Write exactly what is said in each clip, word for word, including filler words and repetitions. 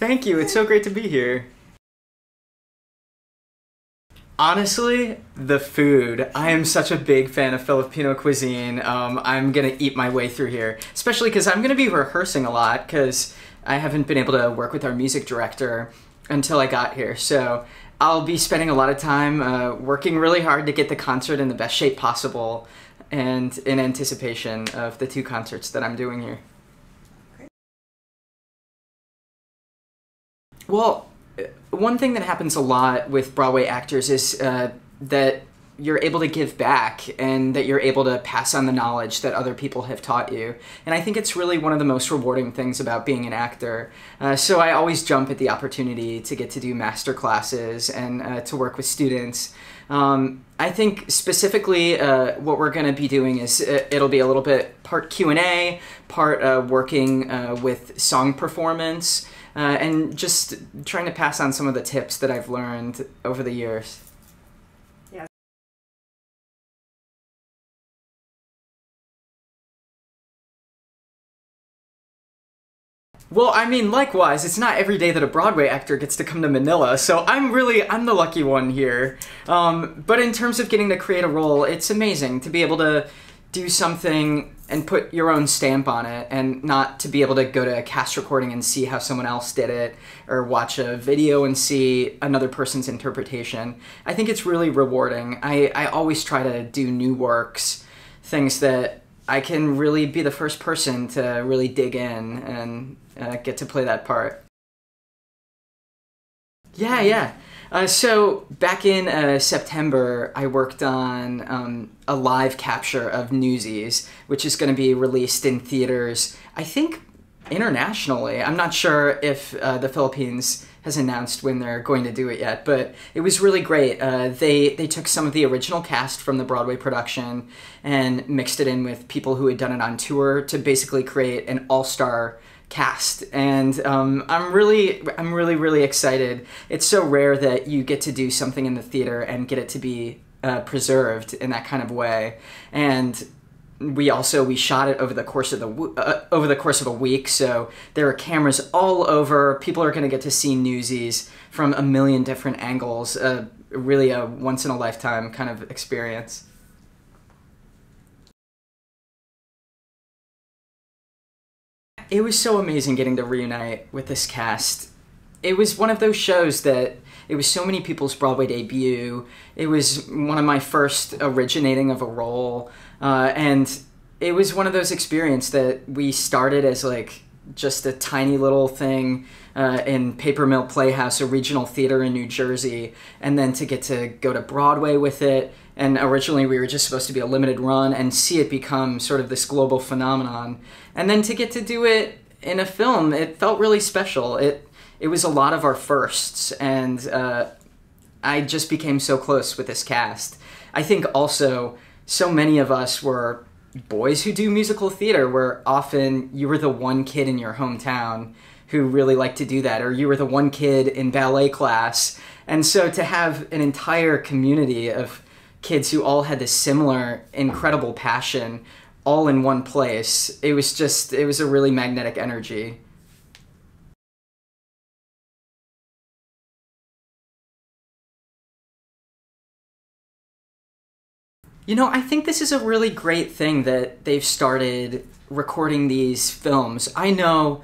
Thank you. It's so great to be here. Honestly, the food. I am such a big fan of Filipino cuisine. Um, I'm gonna eat my way through here, especially because I'm gonna be rehearsing a lot because I haven't been able to work with our music director until I got here. So I'll be spending a lot of time uh, working really hard to get the concert in the best shape possible and in anticipation of the two concerts that I'm doing here. Well, one thing that happens a lot with Broadway actors is uh, that you're able to give back and that you're able to pass on the knowledge that other people have taught you. And I think it's really one of the most rewarding things about being an actor. Uh, so I always jump at the opportunity to get to do master classes and uh, to work with students. Um, I think specifically uh, what we're going to be doing is it'll be a little bit part Q and A, part uh, working uh, with song performance, uh, and just trying to pass on some of the tips that I've learned over the years. Well, I mean, likewise, it's not every day that a Broadway actor gets to come to Manila, so I'm really, I'm the lucky one here. Um, but in terms of getting to create a role, it's amazing to be able to do something and put your own stamp on it and not to be able to go to a cast recording and see how someone else did it or watch a video and see another person's interpretation. I think it's really rewarding. I, I always try to do new works, things that I can really be the first person to really dig in and uh, get to play that part. Yeah, yeah. Uh, so back in uh, September, I worked on um, a live capture of Newsies, which is going to be released in theaters, I think internationally. I'm not sure if uh, the Philippines has announced when they're going to do it yet, but it was really great. Uh, they, they took some of the original cast from the Broadway production and mixed it in with people who had done it on tour to basically create an all-star cast. And um, I'm really, I'm really, really excited. It's so rare that you get to do something in the theater and get it to be uh, preserved in that kind of way. And we also we shot it over the course of the uh, over the course of a week, so there are cameras all over. People are going to get to see Newsies from a million different angles. Uh, really, a once in a lifetime kind of experience. It was so amazing getting to reunite with this cast. It was one of those shows that. It was so many people's Broadway debut. It was one of my first originating of a role. Uh, and it was one of those experiences that we started as like just a tiny little thing uh, in Paper Mill Playhouse, a regional theater in New Jersey, and then to get to go to Broadway with it. And originally we were just supposed to be a limited run and see it become sort of this global phenomenon. And then to get to do it in a film, it felt really special. It. It was a lot of our firsts, and uh, I just became so close with this cast. I think also so many of us were boys who do musical theater, where often you were the one kid in your hometown who really liked to do that, or you were the one kid in ballet class. And so to have an entire community of kids who all had this similar incredible passion all in one place, it was just, it was a really magnetic energy. You know, I think this is a really great thing that they've started recording these films. I know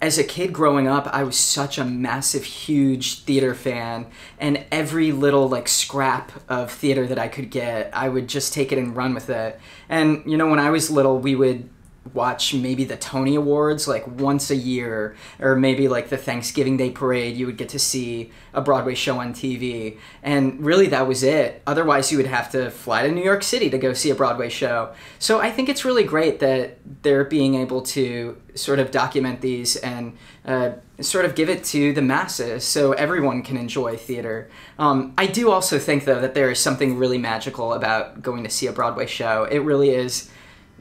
as a kid growing up, I was such a massive, huge theater fan, and every little like scrap of theater that I could get, I would just take it and run with it. And you know, when I was little, we would watch maybe the Tony Awards like once a year, or maybe like the Thanksgiving Day Parade, you would get to see a Broadway show on T V. And really that was it. Otherwise you would have to fly to New York City to go see a Broadway show. So I think it's really great that they're being able to sort of document these and uh, sort of give it to the masses so everyone can enjoy theater. Um, I do also think though that there is something really magical about going to see a Broadway show. It really is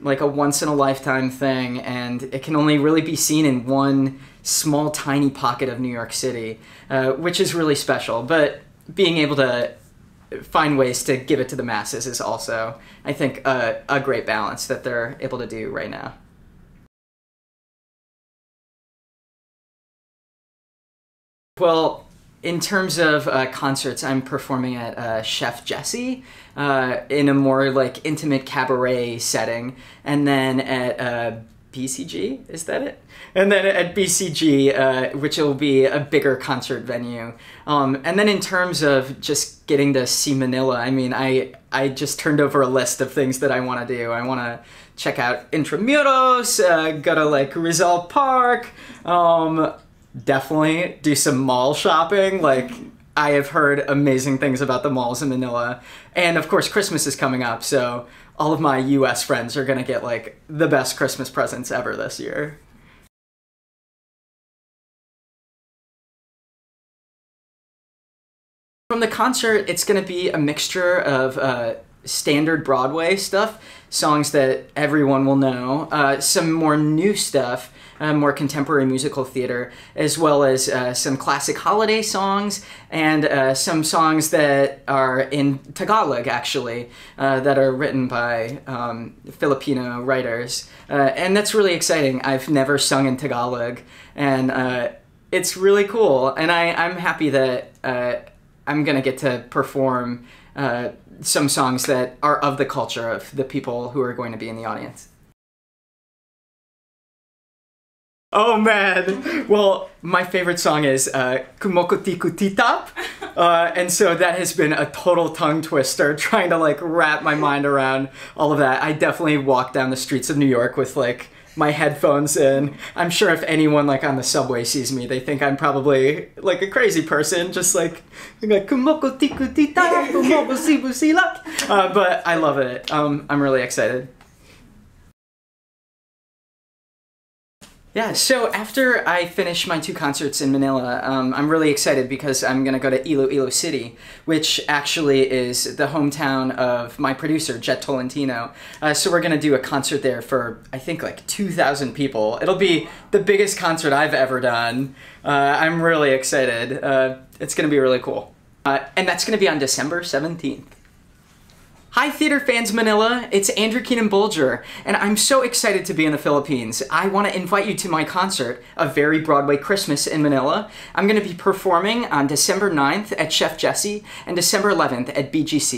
like a once-in-a-lifetime thing, and it can only really be seen in one small, tiny pocket of New York City, uh, which is really special. But being able to find ways to give it to the masses is also, I think, a, a great balance that they're able to do right now. Well, in terms of uh, concerts, I'm performing at uh, Chef Jessie uh, in a more like intimate cabaret setting, and then at uh, B C G, is that it? And then at B C G, uh, which will be a bigger concert venue. Um, and then in terms of just getting to see Manila, I mean, I, I just turned over a list of things that I want to do. I want to check out Intramuros, uh, go to like Rizal Park, um, definitely do some mall shopping. Like, I have heard amazing things about the malls in Manila. And of course, Christmas is coming up, so all of my U S friends are gonna get like the best Christmas presents ever this year. From the concert, it's gonna be a mixture of uh, standard Broadway stuff, songs that everyone will know, uh, some more new stuff, Uh, more contemporary musical theater, as well as uh, some classic holiday songs and uh, some songs that are in Tagalog, actually, uh, that are written by um, Filipino writers. Uh, and that's really exciting. I've never sung in Tagalog, and uh, it's really cool. And I, I'm happy that uh, I'm gonna get to perform uh, some songs that are of the culture of the people who are going to be in the audience. Oh man! Well, my favorite song is uh, Kumokutiku Titap, uh, and so that has been a total tongue twister trying to like wrap my mind around all of that. I definitely walked down the streets of New York with like my headphones in. I'm sure if anyone like on the subway sees me, they think I'm probably like a crazy person, just like like Kumokutiku Titap, Kumokutiku Silak. Uh, but I love it. Um, I'm really excited. Yeah, so after I finish my two concerts in Manila, um, I'm really excited because I'm going to go to Iloilo City, which actually is the hometown of my producer, Jet Tolentino. Uh, so we're going to do a concert there for, I think, like two thousand people. It'll be the biggest concert I've ever done. Uh, I'm really excited. Uh, it's going to be really cool. Uh, and that's going to be on December seventeenth. Hi Theater Fans Manila, it's Andrew Keenan-Bolger, and I'm so excited to be in the Philippines. I want to invite you to my concert, A Very Broadway Christmas in Manila. I'm going to be performing on December ninth at Chef Jessie and December eleventh at B G C.